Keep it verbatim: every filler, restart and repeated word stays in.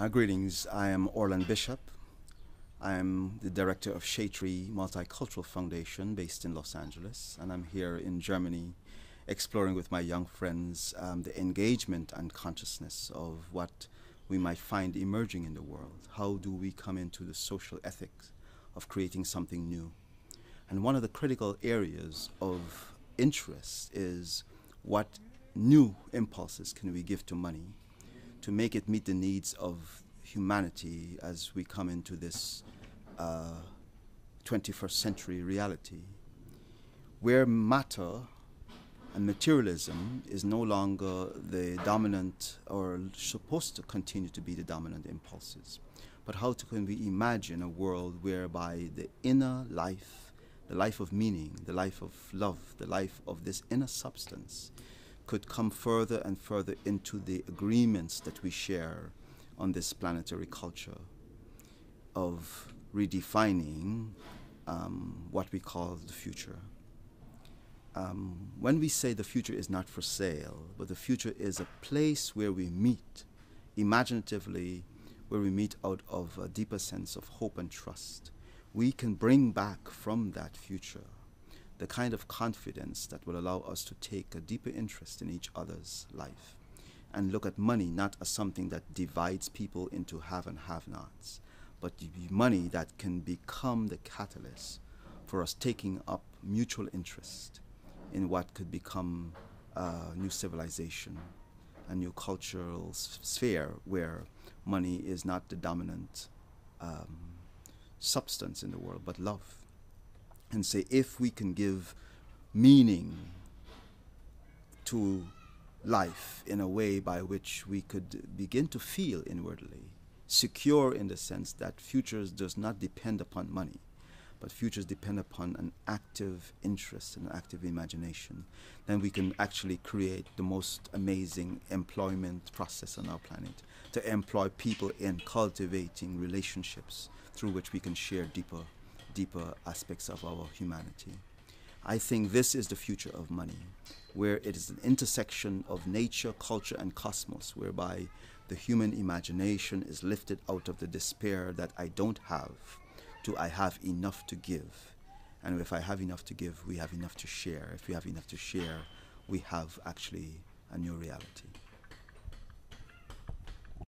Uh, greetings, I am Orland Bishop. I am the director of Shadetree Multicultural Foundation based in Los Angeles, and I'm here in Germany exploring with my young friends um, the engagement and consciousness of what we might find emerging in the world. How do we come into the social ethics of creating something new? And one of the critical areas of interest is what new impulses can we give to money to make it meet the needs of humanity as we come into this uh, twenty-first century reality, where matter and materialism is no longer the dominant or supposed to continue to be the dominant impulses. But how to, can we imagine a world whereby the inner life, the life of meaning, the life of love, the life of this inner substance could come further and further into the agreements that we share on this planetary culture of redefining um, what we call the future. Um, when we say the future is not for sale, but the future is a place where we meet imaginatively, where we meet out of a deeper sense of hope and trust, we can bring back from that future the kind of confidence that will allow us to take a deeper interest in each other's life and look at money not as something that divides people into have and have-nots, but money that can become the catalyst for us taking up mutual interest in what could become a new civilization, a new cultural sphere where money is not the dominant um, substance in the world, but love. And say, if we can give meaning to life in a way by which we could begin to feel inwardly secure, in the sense that futures does not depend upon money, but futures depend upon an active interest and an active imagination, then we can actually create the most amazing employment process on our planet, to employ people in cultivating relationships through which we can share deeper deeper aspects of our humanity. I think this is the future of money, where it is an intersection of nature, culture, and cosmos, whereby the human imagination is lifted out of the despair that I don't have, to I have enough to give. And if I have enough to give, we have enough to share. If we have enough to share, we have actually a new reality.